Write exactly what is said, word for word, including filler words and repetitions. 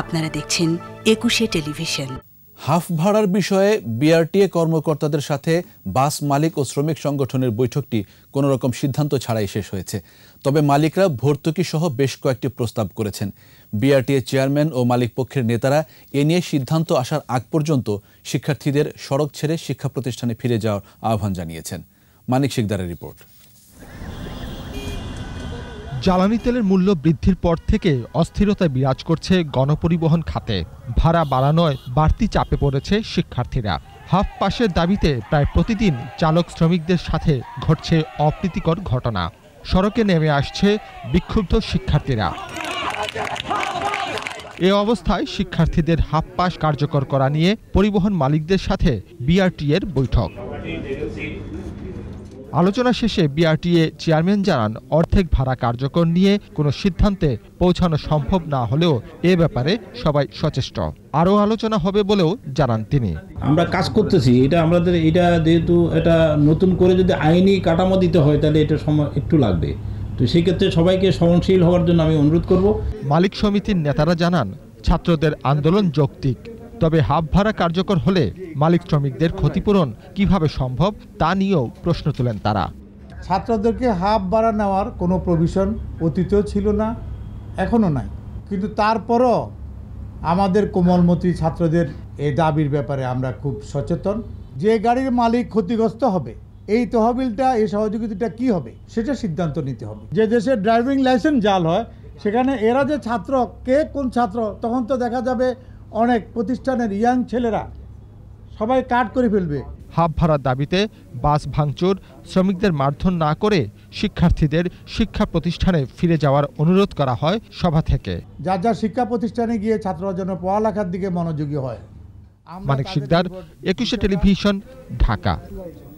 আপনারা দেখছেন একুশে টেলিভিশন। হাফ ভাড়ার বিষয়ে বিআরটিএ কর্মকর্তাদের সাথে বাস মালিক ও শ্রমিক সংগঠনের বৈঠকটি কোনো রকম সিদ্ধান্ত ছাড়াই শেষ হয়েছে। তবে মালিকরা ভর্তুকি সহ বেশ কয়েকটি প্রস্তাব করেছেন। বিআরটিএ চেয়ারম্যান ও মালিক পক্ষের নেতারা এ নিয়ে সিদ্ধান্ত আসার আগ পর্যন্ত শিক্ষার্থীদের সড়ক ছেড়ে শিক্ষা প্রতিষ্ঠানে ফিরে যাওয়ার আহ্বান জানিয়েছেন। মানিক সিকদারের রিপোর্ট। জ্বালানি তেলের মূল্য বৃদ্ধির পর থেকে অস্থিরতা বিরাজ করছে গণপরিবহন খাতে। ভাড়া বাড়ানোয় বাড়তি চাপে পড়েছে শিক্ষার্থীরা। হাফ পাসের দাবিতে প্রায় প্রতিদিন চালক শ্রমিকদের সাথে ঘটছে অপ্রীতিকর ঘটনা। সড়কে নেমে আসছে বিক্ষুব্ধ শিক্ষার্থীরা। এ অবস্থায় শিক্ষার্থীদের হাফ পাস কার্যকর করা নিয়ে পরিবহন মালিকদের সাথে বিআরটিএর বৈঠক। আলোচনা শেষে বিআরটিএ চেয়ারম্যান জানান, অর্ধেক ভাড়া কার্যকর নিয়ে কোনো সিদ্ধান্তে পৌঁছানো সম্ভব না হলেও এ ব্যাপারে সবাই সচেষ্ট। আরও আলোচনা হবে বলেও জানান তিনি। আমরা কাজ করতেছি, এটা আমাদের এটা যেহেতু এটা নতুন করে যদি আইনি কাঠামো দিতে হয় তাহলে এটা সময় একটু লাগবে, তো সেক্ষেত্রে সবাইকে সহনশীল হওয়ার জন্য আমি অনুরোধ করব। মালিক সমিতির নেতারা জানান, ছাত্রদের আন্দোলন যৌক্তিক, তবে হাফ ভাড়া কার্যকর হলে মালিক শ্রমিকদের ক্ষতিপূরণ কিভাবে সম্ভব তা নিয়েও প্রশ্ন তোলেন তারা। ছাত্রদেরকে হাফ ভাড়া নেওয়ার কোনো প্রভিশন অতীতেও ছিল না, এখনও নাই, কিন্তু তারপরও আমাদের কোমলমতি ছাত্রদের এই দাবির ব্যাপারে আমরা খুব সচেতন। যে গাড়ির মালিক ক্ষতিগ্রস্ত হবে এই তহবিলটা, এই সহযোগিতাটা কি হবে সেটা সিদ্ধান্ত নিতে হবে। যে দেশে ড্রাইভিং লাইসেন্স জাল হয় সেখানে এরা যে ছাত্র, কে কোন ছাত্র, তখন তো দেখা যাবে অনেক প্রতিষ্ঠানের ইয়াং ছেলেরা সবাই কাট করে ফেলবে। হাফ ভাড়ার দাবিতে বাস ভাঙচুর, শ্রমিকদের মারধর না করে শিক্ষার্থীদের শিক্ষা প্রতিষ্ঠানে ফিরে যাওয়ার অনুরোধ করা হয় সভা থেকে। যার যার শিক্ষা প্রতিষ্ঠানে গিয়ে ছাত্ররা যেন পড়ালেখার দিকে মনোযোগী হয়। মানিক সিকদার, একুশে টেলিভিশন, ঢাকা।